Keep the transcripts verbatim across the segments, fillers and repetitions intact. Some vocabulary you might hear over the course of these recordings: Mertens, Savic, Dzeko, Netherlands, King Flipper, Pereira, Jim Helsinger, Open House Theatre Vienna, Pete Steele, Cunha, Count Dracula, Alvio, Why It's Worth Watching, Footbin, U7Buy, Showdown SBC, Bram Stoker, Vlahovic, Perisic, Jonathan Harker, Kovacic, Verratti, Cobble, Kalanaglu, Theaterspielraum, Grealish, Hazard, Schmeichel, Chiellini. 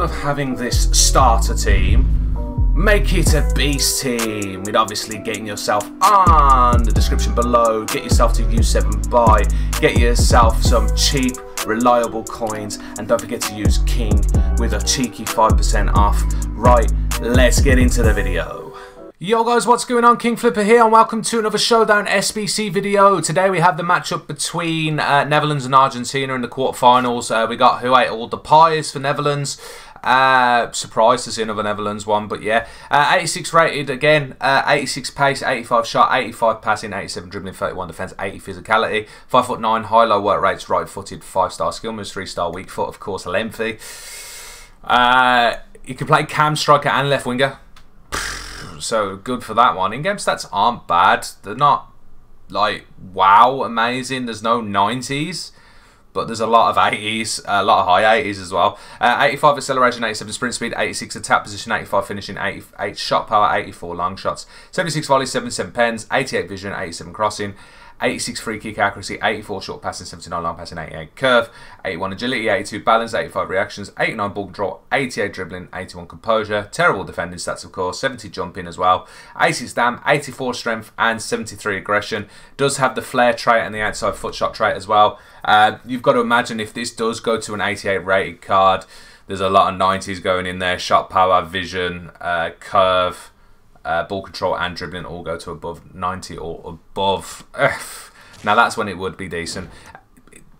proud of having this starter team. Make it a beast team with obviously getting yourself on the description below. Get yourself to U seven Buy. Get yourself some cheap, reliable coins. And don't forget to use King with a cheeky five percent off. Right, let's get into the video. Yo guys, what's going on? King Flipper here and welcome to another Showdown S B C video. Today we have the matchup between uh, Netherlands and Argentina in the quarterfinals. Uh, we got who ate all the pies for Netherlands. Uh, surprised to see another Netherlands one, but yeah. Uh, eighty-six rated again, uh, eighty-six pace, eighty-five shot, eighty-five passing, eighty-seven dribbling, thirty-one defence, eighty physicality, five foot nine, high-low work rates, right-footed, five-star skill moves, three-star weak foot, of course, lengthy. Uh, you can play cam, striker and left winger. So good for that one. In-game stats aren't bad. They're not like wow amazing. There's no nineties, but there's a lot of eighties, a lot of high eighties as well. Uh, eighty-five acceleration, eighty-seven sprint speed, eighty-six attack position, eighty-five finishing, eighty-eight shot power, eighty-four long shots, seventy-six volleys, seventy-seven pens, eighty-eight vision, eighty-seven crossing, eighty-six free kick accuracy, eighty-four short passing, seventy-nine long passing, eighty-eight curve, eighty-one agility, eighty-two balance, eighty-five reactions, eighty-nine ball control, eighty-eight dribbling, eighty-one composure, terrible defending stats of course, seventy jumping as well, eighty stamina, eighty-four strength and seventy-three aggression. Does have the flair trait and the outside foot shot trait as well. Uh, you've got to imagine if this does go to an eighty-eight rated card, there's a lot of nineties going in there. Shot power, vision, uh, curve, Uh, ball control and dribbling all go to above ninety or above. Now that's when it would be decent.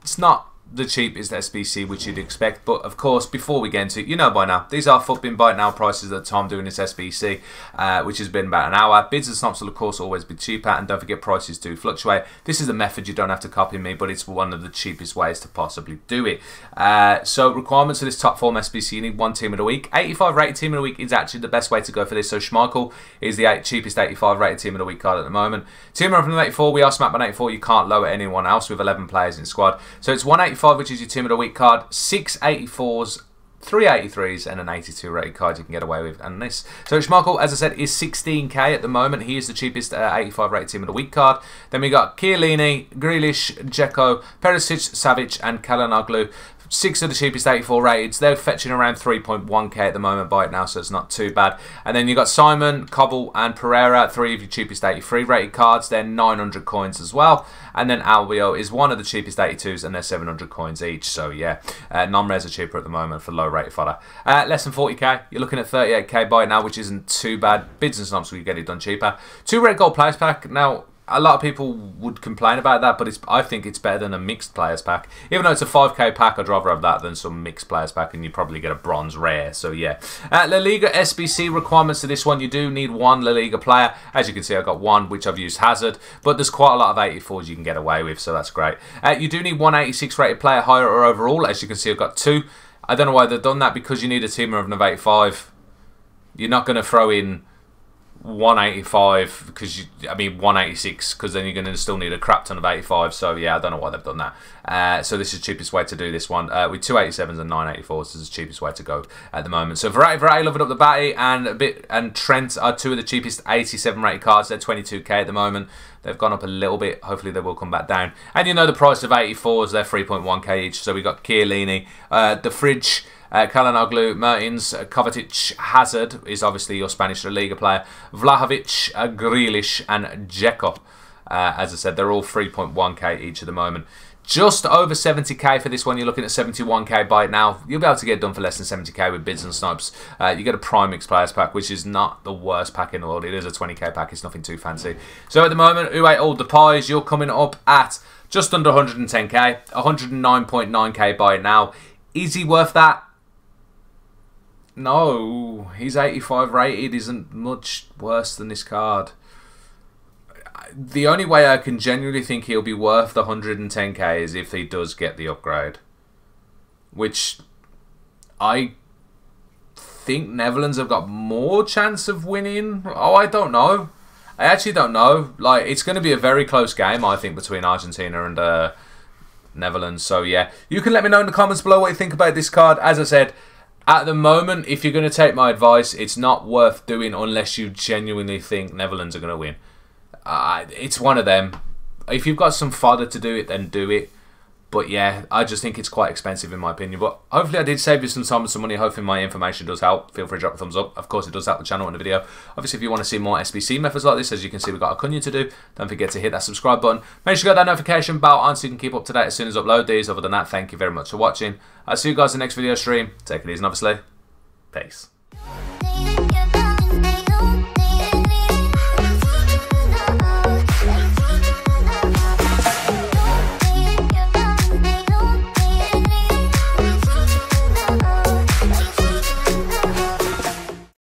It's not the cheapest S B C which you'd expect, but of course before we get into it, you know by now, these are Footbin Buy It Now prices at the time doing this S B C, uh, which has been about an hour. Bids and snaps will of course always be cheaper, and don't forget prices do fluctuate. This is the method, you don't have to copy me, but it's one of the cheapest ways to possibly do it. Uh, so requirements for this top form S B C, you need one team of the week. eighty-five rated team of the week is actually the best way to go for this, so Schmeichel is the eight, cheapest eighty-five rated team of the week card at the moment. Team up from eighty-four, we are smacked by eighty-four, you can't lower anyone else with eleven players in squad. So it's one eighty-five, which is your team of the week card, six eighty-fours, three eighty-threes, and an eighty-two rated card you can get away with. And this, so Schmeichel, as I said, is sixteen K at the moment. He is the cheapest uh, eighty-five rated team of the week card. Then we got Chiellini, Grealish, Dzeko, Perisic, Savic, and Kalanaglu. Six of the cheapest eighty-four rateds. They're fetching around three point one K at the moment by it now, so it's not too bad. And then you've got Simon, Cobble, and Pereira, three of your cheapest eighty-three rated cards. They're nine hundred coins as well. And then Alvio is one of the cheapest eighty-twos, and they're seven hundred coins each. So yeah, uh, non-res are cheaper at the moment for low rated fodder. Uh, less than forty K, you're looking at thirty-eight K by it now, which isn't too bad. Bids and snobs, we get it done cheaper. Two red gold players pack. Now, a lot of people would complain about that, but it's, I think it's better than a mixed players pack. Even though it's a five K pack, I'd rather have that than some mixed players pack, and you probably get a bronze rare, so yeah. Uh, La Liga S B C requirements to this one, you do need one La Liga player. As you can see, I've got one, which I've used Hazard, but there's quite a lot of eighty-fours you can get away with, so that's great. Uh, you do need one eighty-six rated player higher or overall. As you can see, I've got two. I don't know why they've done that, because you need a teamer of an eighty-five. You're not going to throw in one eighty-five, because you, I mean one eighty-six, because then you're going to still need a crap ton of eighty-five. So yeah, I don't know why they've done that. Uh, so this is the cheapest way to do this one, uh, with two eighty-sevens and nine eighty-fours. This is the cheapest way to go at the moment. So Verratti, Verratti loving up the batty, and a bit, and Trent are two of the cheapest eighty-seven rated cards. They're twenty-two K at the moment. They've gone up a little bit. Hopefully they will come back down. And you know the price of eighty-fours. They're three point one K each. So we got Chiellini, uh, the fridge. Uh, Kalanoglu, Mertens, uh, Kovacic, Hazard is obviously your Spanish La Liga player, Vlahovic, uh, Grealish, and Dzeko. Uh, as I said, they're all three point one K each at the moment. Just over seventy K for this one. You're looking at seventy-one K by it now. You'll be able to get it done for less than seventy K with bids and snipes. Uh, you get a Prime Mix Players pack, which is not the worst pack in the world. It is a twenty K pack. It's nothing too fancy. So at the moment, who ate all the pies? You're coming up at just under one hundred ten K, one hundred nine point nine K by it now. Is he worth that? No, he's eighty-five rated, isn't much worse than this card. The only way I can genuinely think he'll be worth the one hundred ten K is if he does get the upgrade, which I think Netherlands have got more chance of winning. Oh, I don't know. I actually don't know. Like, it's going to be a very close game, I think, between Argentina and uh, Netherlands. So yeah, you can let me know in the comments below what you think about this card. As I said, at the moment, if you're going to take my advice, it's not worth doing unless you genuinely think Netherlands are going to win. Uh, it's one of them. If you've got some fodder to do it, then do it. But yeah, I just think it's quite expensive in my opinion. But hopefully I did save you some time and some money. Hopefully my information does help. Feel free to drop a thumbs up. Of course it does help the channel and the video. Obviously if you want to see more S B C methods like this, as you can see we've got a Cunha to do. Don't forget to hit that subscribe button. Make sure you got that notification bell on so you can keep up to date as soon as I upload these. Other than that, thank you very much for watching. I'll see you guys in the next video stream. Take it easy and obviously, peace.